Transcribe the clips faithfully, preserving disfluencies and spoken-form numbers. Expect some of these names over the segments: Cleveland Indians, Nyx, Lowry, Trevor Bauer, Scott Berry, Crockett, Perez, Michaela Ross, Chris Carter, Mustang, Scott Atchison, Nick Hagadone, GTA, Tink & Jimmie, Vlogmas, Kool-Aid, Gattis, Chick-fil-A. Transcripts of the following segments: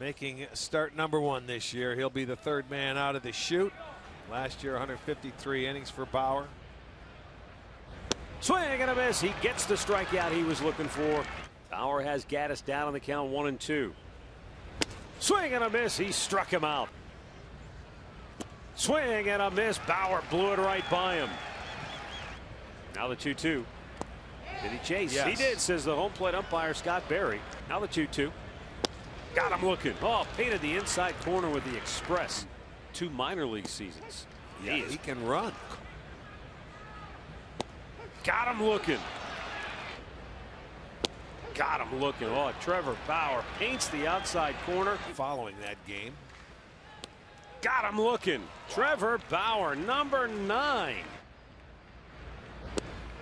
making start number one this year. He'll be the third man out of the chute. Last year, one hundred fifty-three innings for Bauer. Swing and a miss. He gets the strikeout he was looking for. Bauer has Gattis down on the count, one and two. Swing and a miss. He struck him out. Swing and a miss. Bauer blew it right by him. Now the two two. Did he chase? Yes. He did, says the home plate umpire, Scott Berry. Now the two two. Got him looking. Oh, painted the inside corner with the express. Two minor league seasons. Yeah, he, he can run. Got him looking. Got him looking. Oh, Trevor Bauer paints the outside corner. Following that game. Got him looking. Trevor Bauer, number nine.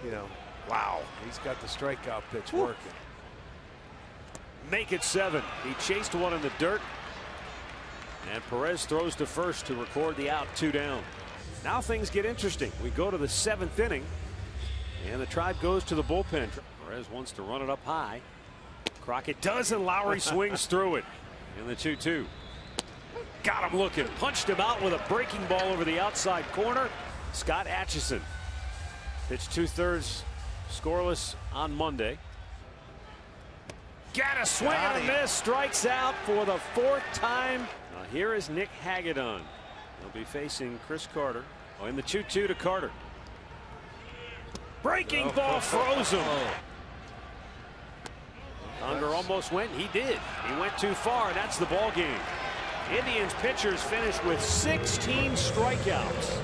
You know, wow, he's got the strikeout pitch Woo. working. Make it seven. He chased one in the dirt. And Perez throws to first to record the out, two down. Now things get interesting. We go to the seventh inning. And the Tribe goes to the bullpen. Perez wants to run it up high. Crockett does, and Lowry swings through it. In the two two. Got him looking. Punched him out with a breaking ball over the outside corner. Scott Atchison. Pitched two-thirds scoreless on Monday. Got a swing Got and a miss. Strikes out for the fourth time. Now here is Nick Hagadone. He'll be facing Chris Carter. Oh, in the two two to Carter. Breaking oh, ball oh, froze him. Oh. Under almost went. He did. He went too far. That's the ball game. Indians pitchers finished with sixteen strikeouts.